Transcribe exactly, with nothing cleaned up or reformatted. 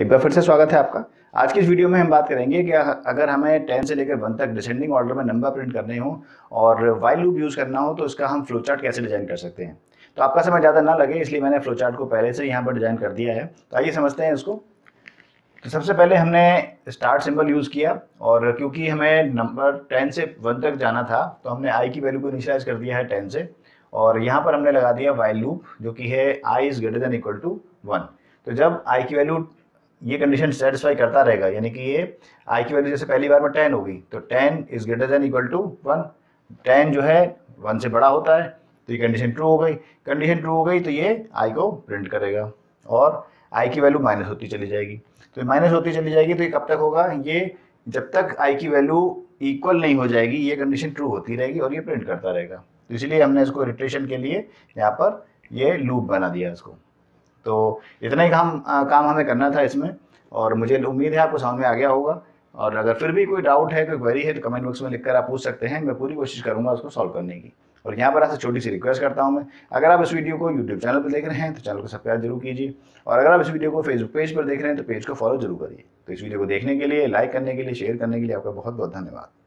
एक बार फिर से स्वागत है आपका। आज की इस वीडियो में हम बात करेंगे कि अगर हमें टेन से लेकर वन तक डिसेंडिंग ऑर्डर में नंबर प्रिंट करने हो और वाइल लूप यूज़ करना हो तो इसका हम फ्लो चार्ट कैसे डिजाइन कर सकते हैं। तो आपका समय ज़्यादा ना लगे इसलिए मैंने फ्लो चार्ट को पहले से यहाँ पर डिजाइन कर दिया है। तो आइए समझते हैं इसको। तो सबसे पहले हमने स्टार्ट सिंबल यूज़ किया और क्योंकि हमें नंबर टेन से वन तक जाना था तो हमने आई की वैल्यू को इनिशियलाइज कर दिया है टेन से, और यहाँ पर हमने लगा दिया वाइल लूप जो कि है I is greater than equal to one. तो जब आई की वैल्यू ये कंडीशन सेटिस्फाई करता रहेगा, यानी कि ये आई की वैल्यू जैसे पहली बार में टेन होगी तो ten is greater than equal to one, ten जो है वन से बड़ा होता है तो ये कंडीशन ट्रू हो गई। कंडीशन ट्रू हो गई तो ये आई को प्रिंट करेगा और आई की वैल्यू माइनस होती चली जाएगी। तो माइनस होती चली जाएगी तो ये कब तक होगा, ये जब तक आई की वैल्यू इक्वल नहीं हो जाएगी ये कंडीशन ट्रू होती रहेगी और ये प्रिंट करता रहेगा। तो इसलिए हमने इसको रिट्रेशन के लिए यहाँ पर ये लूप बना दिया इसको। तो इतना ही काम काम हमें करना था इसमें, और मुझे उम्मीद है आपको समझ में आ गया होगा। और अगर फिर भी कोई डाउट है, कोई क्वेरी है तो कमेंट बॉक्स में लिखकर आप पूछ सकते हैं, मैं पूरी कोशिश करूंगा उसको सॉल्व करने की। और यहाँ पर आपसे छोटी सी रिक्वेस्ट करता हूँ मैं, अगर आप इस वीडियो को यूट्यूब चैनल पर देख रहे हैं तो चैनल को सब्सक्राइब जरूर कीजिए, और अगर आप इस वीडियो को फेसबुक पेज पर देख रहे हैं तो पेज को फॉलो जरूर करिए। तो इस वीडियो को देखने के लिए, लाइक करने के लिए, शेयर करने के लिए आपका बहुत बहुत धन्यवाद।